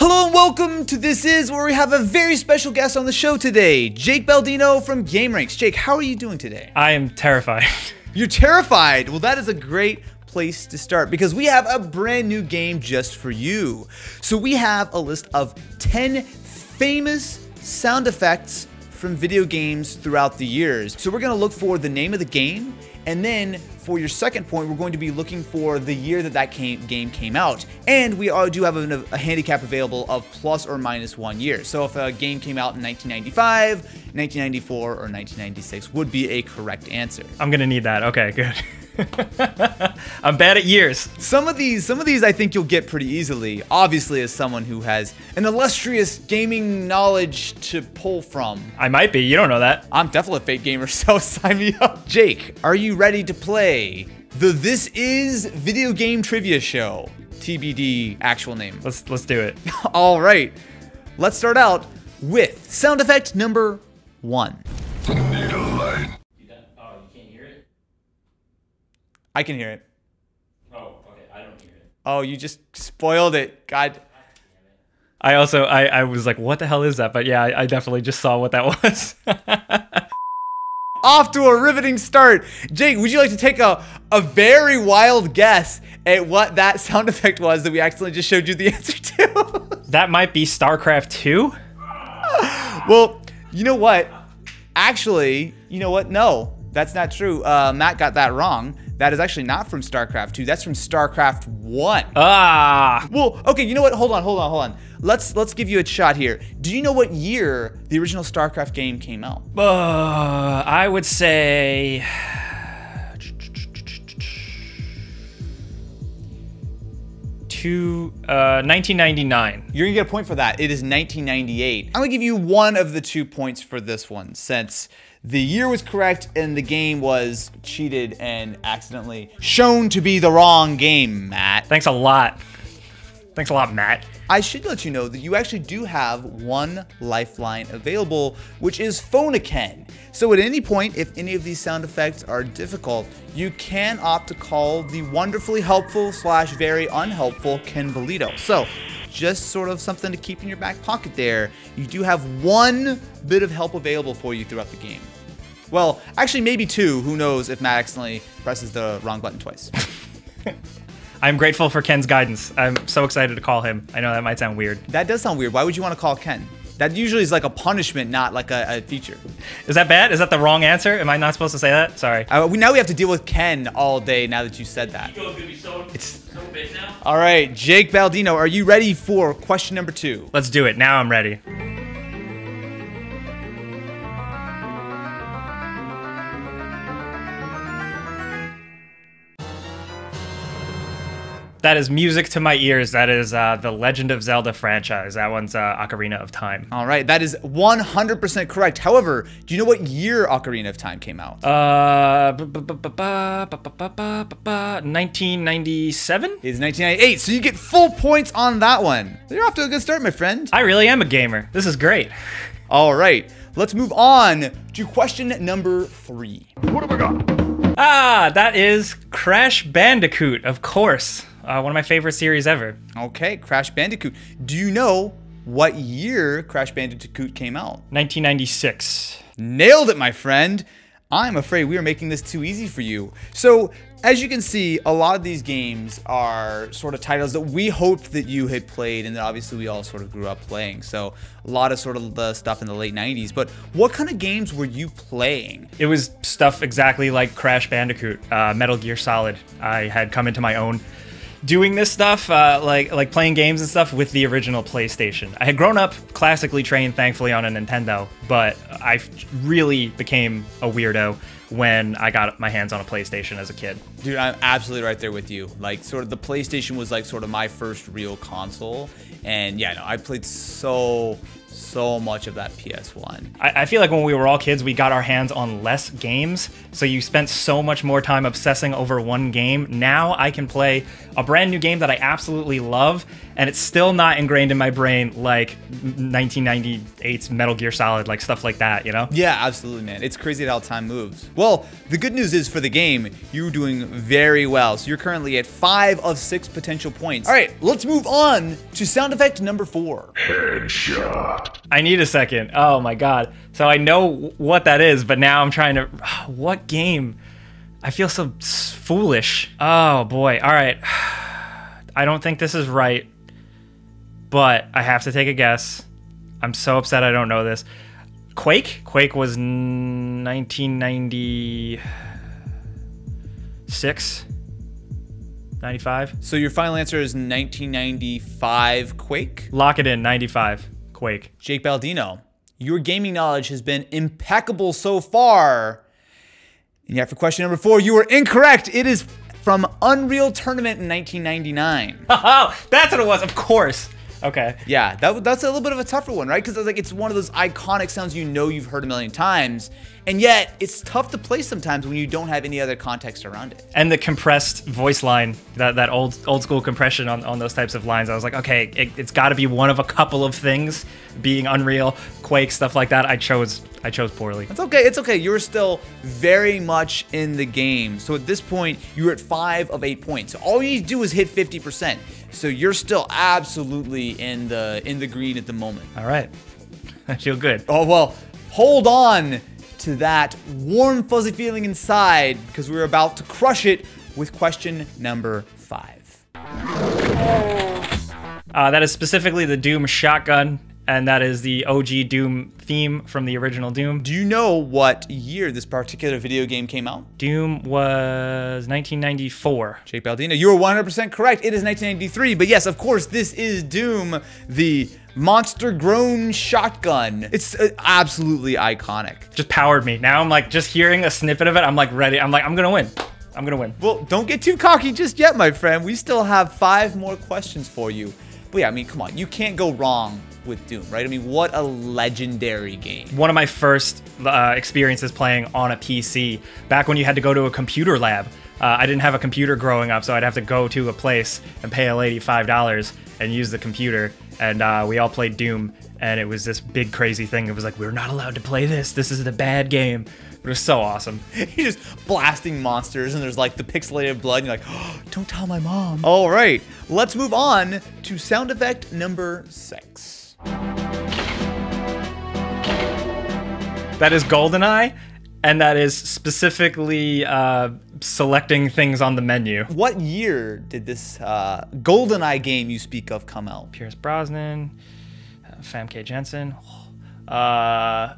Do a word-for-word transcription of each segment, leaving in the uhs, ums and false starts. Hello and welcome to This Is, where we have a very special guest on the show today, Jake Baldino from GameRanks. Jake, how are you doing today? I am terrified. You're terrified? Well, that is a great place to start because we have a brand new game just for you. So we have a list of ten famous sound effects from video games throughout the years. So we're going to look for the name of the game, and then for your second point, we're going to be looking for the year that that came, game came out. And we are, do have a, a handicap available of plus or minus one year. So if a game came out in nineteen ninety-five, nineteen ninety-four, or nineteen ninety-six would be a correct answer. I'm gonna need that. Okay, good. I'm bad at years. Some of these, some of these I think you'll get pretty easily, obviously as someone who has an illustrious gaming knowledge to pull from. I might be, you don't know that. I'm definitely a fake gamer, so sign me up. Jake, are you ready to play the This Is video game trivia show? T B D actual name. Let's let's do it. All right. Let's start out with sound effect number one. Need a light. You done? Oh, you can't hear it? I can hear it. Oh, okay. I don't hear it. Oh, you just spoiled it. God. I also I I was like, what the hell is that? But yeah, I, I definitely just saw what that was. Off to a riveting start. Jake, would you like to take a, a very wild guess at what that sound effect was that we accidentally just showed you the answer to? That might be StarCraft two? Well, you know what? Actually, you know what? No, that's not true. Uh, Matt got that wrong. That is actually not from StarCraft two. That's from StarCraft one. Ah. Well, okay, you know what? Hold on, hold on, hold on. Let's let's give you a shot here. Do you know what year the original StarCraft game came out? Uh, I would say to uh, nineteen ninety-nine. You're gonna get a point for that. It is nineteen ninety-eight. I'm gonna give you one of the two points for this one, since the year was correct and the game was cheated and accidentally shown to be the wrong game, Matt. Thanks a lot. Thanks a lot, Matt. I should let you know that you actually do have one lifeline available, which is Phone-a-Ken. So at any point, if any of these sound effects are difficult, you can opt to call the wonderfully helpful slash very unhelpful Ken Bolido. So just sort of something to keep in your back pocket there. You do have one bit of help available for you throughout the game. Well, actually maybe two, who knows, if Matt accidentally presses the wrong button twice. I'm grateful for Ken's guidance. I'm so excited to call him. I know that might sound weird. That does sound weird. Why would you want to call Ken? That usually is like a punishment, not like a, a feature. Is that bad? Is that the wrong answer? Am I not supposed to say that? Sorry. Uh, we, now we have to deal with Ken all day now that you said that. Ego's gonna be so, it's so big now. All right, Jake Baldino, are you ready for question number two? Let's do it. Now I'm ready. That is music to my ears. That is uh, the Legend of Zelda franchise. That one's uh, Ocarina of Time. All right, that is one hundred percent correct. However, do you know what year Ocarina of Time came out? Uh, nineteen ninety-seven? It is nineteen ninety-eight, so you get full points on that one. You're off to a good start, my friend. I really am a gamer. This is great. All right, let's move on to question number three. What have I got? Ah, that is Crash Bandicoot, of course. Uh, one of my favorite series ever. Okay, Crash Bandicoot. Do you know what year Crash Bandicoot came out? nineteen ninety-six. Nailed it, my friend. I'm afraid we are making this too easy for you. So, as you can see, a lot of these games are sort of titles that we hoped that you had played and that obviously we all sort of grew up playing. So a lot of sort of the stuff in the late nineties. But what kind of games were you playing? It was stuff exactly like Crash Bandicoot, uh, Metal Gear Solid. I had come into my own doing this stuff, uh, like like playing games and stuff with the original PlayStation. I had grown up classically trained, thankfully, on a Nintendo, but I really became a weirdo when I got my hands on a PlayStation as a kid. Dude, I'm absolutely right there with you. Like, sort of the PlayStation was like sort of my first real console. And yeah, no, I played so so much of that P S one. I, I feel like when we were all kids, we got our hands on less games, so you spent so much more time obsessing over one game. Now I can play a brand new game that I absolutely love, and it's still not ingrained in my brain like nineteen ninety-eight's Metal Gear Solid, like stuff like that, you know? Yeah, absolutely, man. It's crazy how time moves. Well, the good news is for the game, you're doing very well. So you're currently at five of six potential points. All right, let's move on to sound effect number four. Headshot. I need a second. Oh my God. So I know what that is, but now I'm trying to, what game? I feel so foolish. Oh boy, all right. I don't think this is right. But I have to take a guess. I'm so upset I don't know this. Quake? Quake was nineteen ninety-six? ninety-five? So your final answer is nineteen ninety-five Quake? Lock it in, ninety-five Quake. Jake Baldino, your gaming knowledge has been impeccable so far. And yet for question number four, you were incorrect. It is from Unreal Tournament in nineteen ninety-nine. Oh, that's what it was, of course. Okay. Yeah, that, that's a little bit of a tougher one, right? Because I was like, it's one of those iconic sounds you know you've heard a million times, and yet it's tough to play sometimes when you don't have any other context around it. And the compressed voice line, that, that old old school compression on, on those types of lines, I was like, okay, it, it's got to be one of a couple of things, being Unreal, Quake, stuff like that. I chose I chose poorly. It's okay, it's okay. You're still very much in the game. So at this point, you're at five of eight points. So all you need to do is hit fifty percent. So you're still absolutely in the in the green at the moment. All right, I feel good. Oh, well, hold on to that warm, fuzzy feeling inside because we're about to crush it with question number five. Uh, that is specifically the Doom shotgun, and that is the O G Doom theme from the original Doom. Do you know what year this particular video game came out? Doom was nineteen ninety-four. Jake Baldino, you were one hundred percent correct. It is nineteen ninety-three, but yes, of course, this is Doom, the monster-grown shotgun. It's absolutely iconic. Just powered me. Now I'm like, just hearing a snippet of it, I'm like ready. I'm like, I'm gonna win. I'm gonna win. Well, don't get too cocky just yet, my friend. We still have five more questions for you. But yeah, I mean, come on, you can't go wrong with Doom, right? I mean, what a legendary game. One of my first uh, experiences playing on a P C, back when you had to go to a computer lab. Uh, I didn't have a computer growing up, so I'd have to go to a place and pay a lady five dollars and use the computer. And uh, we all played Doom, and it was this big crazy thing. It was like, we're not allowed to play this. This is the bad game. It was so awesome. You're just blasting monsters, and there's like the pixelated blood, and you're like, oh, don't tell my mom. All right, let's move on to sound effect number six. That is GoldenEye, and that is specifically uh, selecting things on the menu. What year did this uh, GoldenEye game you speak of come out? Pierce Brosnan, uh, Famke Jensen. Uh,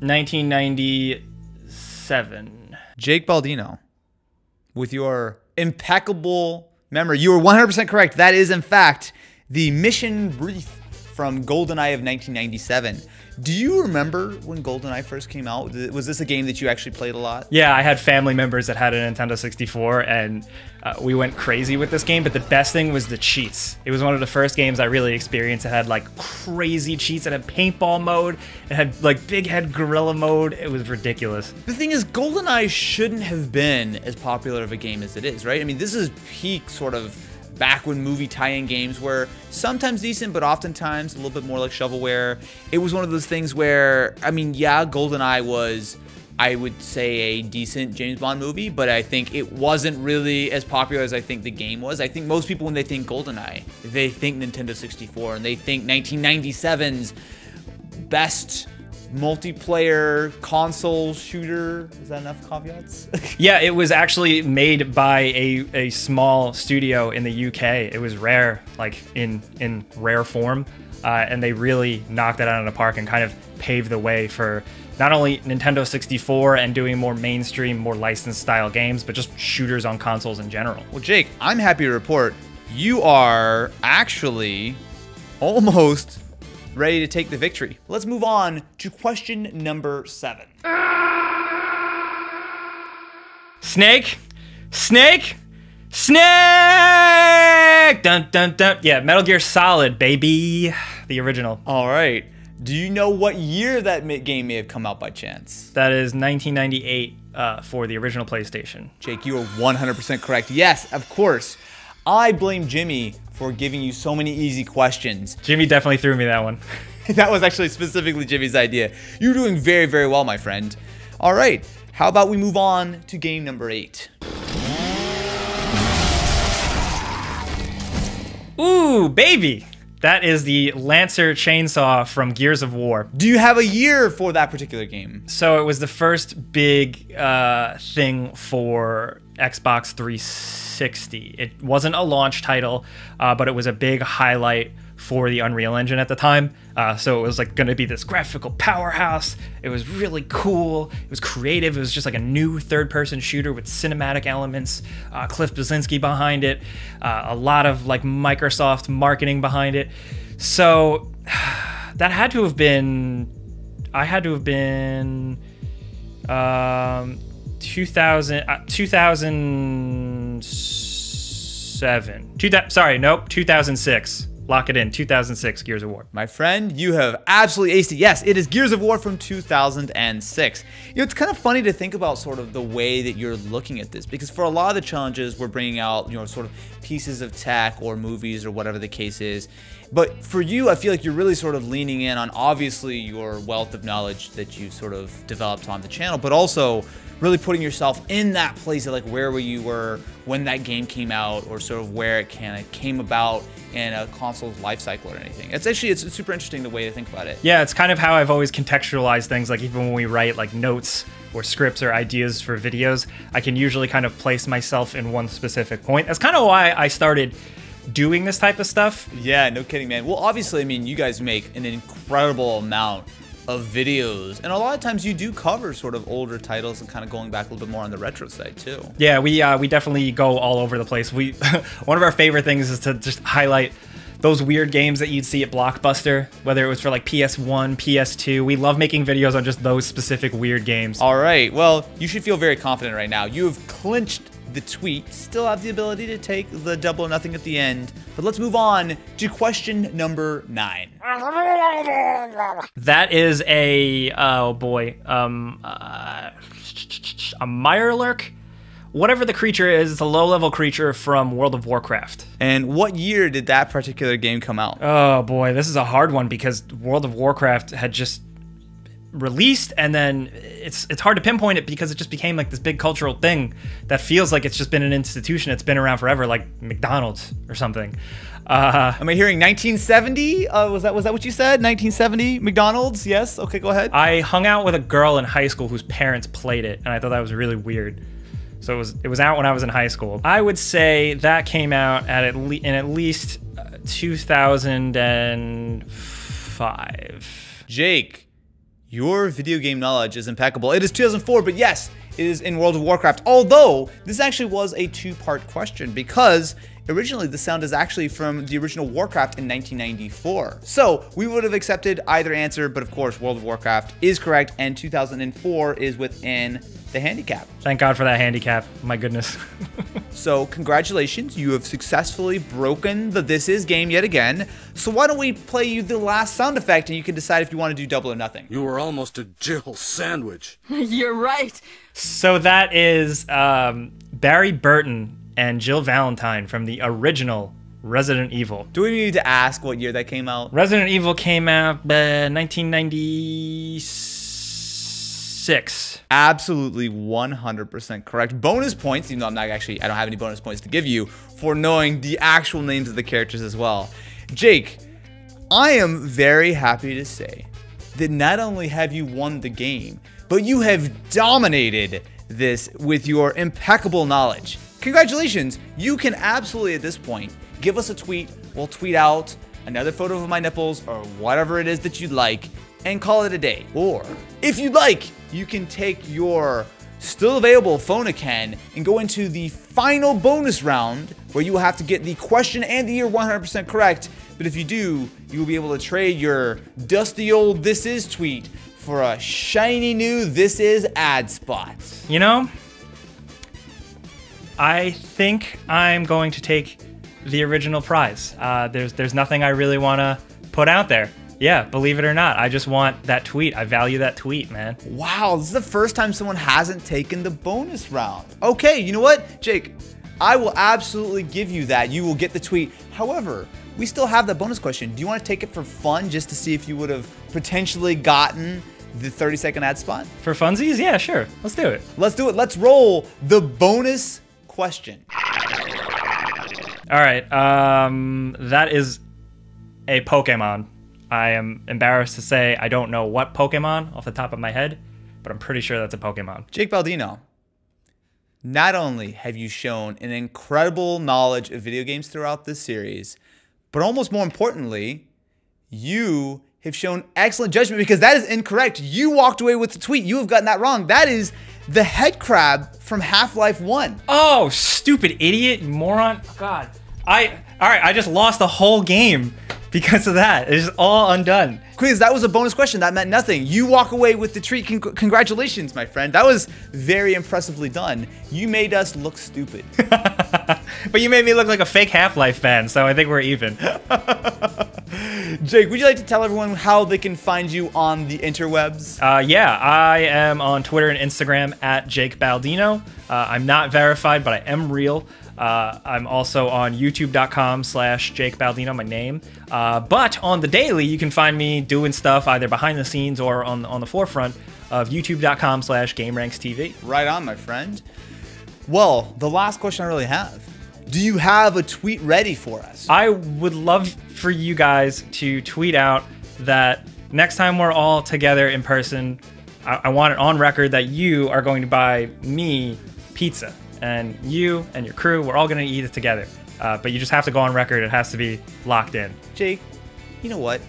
nineteen ninety-seven. Jake Baldino, with your impeccable memory, you were one hundred percent correct. That is, in fact, the mission brief from GoldenEye of nineteen ninety-seven. Do you remember when GoldenEye first came out? Was this a game that you actually played a lot? Yeah, I had family members that had a Nintendo sixty-four, and uh, we went crazy with this game, but the best thing was the cheats. It was one of the first games I really experienced that had like crazy cheats. It had paintball mode, it had like big head gorilla mode. It was ridiculous. The thing is, GoldenEye shouldn't have been as popular of a game as it is, right? I mean, this is peak sort of back when movie tie-in games were sometimes decent, but oftentimes a little bit more like shovelware. It was one of those things where, I mean, yeah, GoldenEye was, I would say, a decent James Bond movie, but I think it wasn't really as popular as I think the game was. I think most people, when they think GoldenEye, they think Nintendo sixty-four, and they think nineteen ninety-seven's best multiplayer console shooter. Is that enough caveats? Yeah, it was actually made by a, a small studio in the U K. It was Rare, like in, in Rare form. Uh, and they really knocked it out of the park and kind of paved the way for not only Nintendo sixty-four and doing more mainstream, more licensed style games, but just shooters on consoles in general. Well, Jake, I'm happy to report you are actually almost ready to take the victory. Let's move on to question number seven. Snake, snake, Snake! Dun, dun, dun. Yeah, Metal Gear Solid, baby. The original. All right. Do you know what year that game may have come out by chance? That is nineteen ninety-eight uh, for the original PlayStation. Jake, you are one hundred percent correct. Yes, of course. I blame Jimmy for giving you so many easy questions. Jimmy definitely threw me that one. That was actually specifically Jimmy's idea. You're doing very, very well, my friend. All right. How about we move on to game number eight? Ooh, baby. That is the Lancer chainsaw from Gears of War. Do you have a year for that particular game? So it was the first big uh, thing for Xbox three sixty. It wasn't a launch title, uh, but it was a big highlight for the Unreal Engine at the time. Uh, so it was like gonna be this graphical powerhouse. It was really cool. It was creative. It was just like a new third person shooter with cinematic elements. Uh, Cliff Bleszinski behind it. Uh, a lot of like Microsoft marketing behind it. So that had to have been, I had to have been um, two thousand, uh, two thousand seven, two, sorry, nope, two thousand six. Lock it in, two thousand six, Gears of War. My friend, you have absolutely aced it. Yes, it is Gears of War from two thousand six. You know, it's kind of funny to think about sort of the way that you're looking at this, because for a lot of the challenges, we're bringing out, you know, sort of pieces of tech or movies or whatever the case is. But for you, I feel like you're really sort of leaning in on obviously your wealth of knowledge that you've sort of developed on the channel, but also really putting yourself in that place of like where were you were when that game came out, or sort of where it kind of came about in a console's life cycle or anything. It's actually, it's super interesting the way to think about it. Yeah, it's kind of how I've always contextualized things, like even when we write like notes or scripts or ideas for videos, I can usually kind of place myself in one specific point. That's kind of why I started doing this type of stuff. Yeah, no kidding, man. Well, obviously, I mean, you guys make an incredible amount of videos, and a lot of times you do cover sort of older titles and kind of going back a little bit more on the retro side too. Yeah, we uh, we definitely go all over the place. We one of our favorite things is to just highlight those weird games that you'd see at Blockbuster, whether it was for like P S one, P S two. We love making videos on just those specific weird games. All right, well, you should feel very confident right now. You have clinched the tweet, still have the ability to take the double or nothing at the end. But let's move on to question number nine. That is a, oh boy, um, uh, a Mirelurk? Whatever the creature is, it's a low-level creature from World of Warcraft. And what year did that particular game come out? Oh boy, this is a hard one because World of Warcraft had just released, and then it's it's hard to pinpoint it because it just became like this big cultural thing that feels like it's just been an institution. It's been around forever, like McDonald's or something. Uh, Am I hearing nineteen seventy? Uh, was that was that what you said? nineteen seventy McDonald's? Yes. Okay, go ahead. I hung out with a girl in high school whose parents played it, and I thought that was really weird. So it was it was out when I was in high school. I would say that came out at at least in at least two thousand five. Jake, your video game knowledge is impeccable. It is two thousand four, but yes, it is in World of Warcraft. Although, this actually was a two-part question because originally the sound is actually from the original Warcraft in nineteen ninety-four. So we would have accepted either answer, but of course, World of Warcraft is correct and two thousand four is within the handicap. Thank God for that handicap, my goodness. So congratulations, you have successfully broken the This Is game yet again. So why don't we play you the last sound effect and you can decide if you want to do double or nothing. You were almost a Jill sandwich. You're right. So that is um, Barry Burton and Jill Valentine from the original Resident Evil. Do we need to ask what year that came out? Resident Evil came out uh, nineteen ninety-six. Six. Absolutely one hundred percent correct. Bonus points, even though I'm not actually, I don't have any bonus points to give you for knowing the actual names of the characters as well. Jake, I am very happy to say that not only have you won the game, but you have dominated this with your impeccable knowledge. Congratulations. You can absolutely at this point give us a tweet. We'll tweet out another photo of my nipples or whatever it is that you'd like and call it a day. Or if you'd like, you can take your still available phone again and go into the final bonus round where you will have to get the question and the year one hundred percent correct. But if you do, you will be able to trade your dusty old This Is tweet for a shiny new This Is ad spot. You know, I think I'm going to take the original prize. Uh, there's there's nothing I really want to put out there. Yeah, believe it or not, I just want that tweet. I value that tweet, man. Wow, this is the first time someone hasn't taken the bonus round. Okay, you know what, Jake? I will absolutely give you that. You will get the tweet. However, we still have the bonus question. Do you want to take it for fun just to see if you would have potentially gotten the thirty second ad spot? For funsies? Yeah, sure. Let's do it. Let's do it. Let's roll the bonus question. All right. Um, that is a Pokemon. I am embarrassed to say I don't know what Pokemon off the top of my head, but I'm pretty sure that's a Pokemon. Jake Baldino, not only have you shown an incredible knowledge of video games throughout this series, but almost more importantly, you have shown excellent judgment, because that is incorrect. You walked away with the tweet. You have gotten that wrong. That is the Headcrab from Half-Life one. Oh, stupid idiot, moron. God, I, all right, I just lost the whole game because of that. It's just all undone. Quiz, that was a bonus question. That meant nothing. You walk away with the treat. Con congratulations, my friend. That was very impressively done. You made us look stupid. But you made me look like a fake Half-Life fan, so I think we're even. Jake, would you like to tell everyone how they can find you on the interwebs? Uh, yeah, I am on Twitter and Instagram at Jake Baldino. Uh, I'm not verified, but I am real. Uh, I'm also on youtube.com slash Jake Baldino, my name. Uh, but on the daily, you can find me doing stuff either behind the scenes or on, on the forefront of youtube.com slash GameRanksTV. Right on, my friend. Well, the last question I really have. Do you have a tweet ready for us? I would love for you guys to tweet out that next time we're all together in person, I, I want it on record that you are going to buy me pizza. And you and your crew, we're all going to eat it together. Uh, but you just have to go on record. It has to be locked in. Jake, you know what?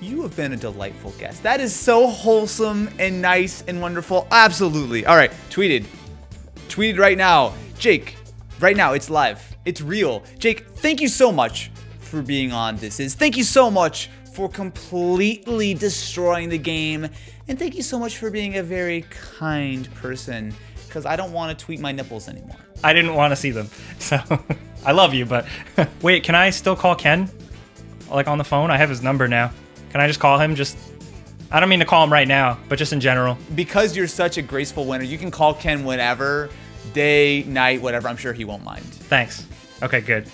You have been a delightful guest. That is so wholesome and nice and wonderful. Absolutely. All right. Tweeted. Tweeted right now. Jake, right now. It's live. It's real. Jake, thank you so much for being on This Is. Thank you so much for completely destroying the game. And thank you so much for being a very kind person, because I don't want to tweet my nipples anymore. I didn't want to see them, so I love you, but wait, can I still call Ken? Like on the phone? I have his number now. Can I just call him? Just, I don't mean to call him right now, but just in general. Because you're such a graceful winner, you can call Ken whenever, day, night, whatever. I'm sure he won't mind. Thanks. Okay, good.